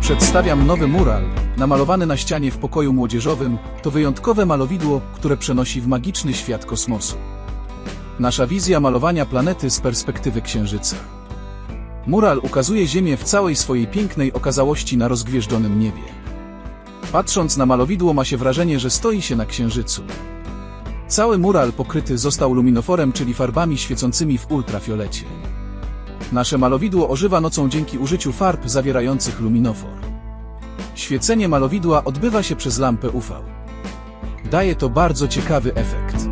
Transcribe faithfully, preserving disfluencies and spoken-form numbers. Przedstawiam nowy mural, namalowany na ścianie w pokoju młodzieżowym. To wyjątkowe malowidło, które przenosi w magiczny świat kosmosu. Nasza wizja malowania planety z perspektywy Księżyca. Mural ukazuje Ziemię w całej swojej pięknej okazałości na rozgwieżdżonym niebie. Patrząc na malowidło, ma się wrażenie, że stoi się na Księżycu. Cały mural pokryty został luminoforem, czyli farbami świecącymi w ultrafiolecie. Nasze malowidło ożywa nocą dzięki użyciu farb zawierających luminofor. Świecenie malowidła odbywa się przez lampę U V. Daje to bardzo ciekawy efekt.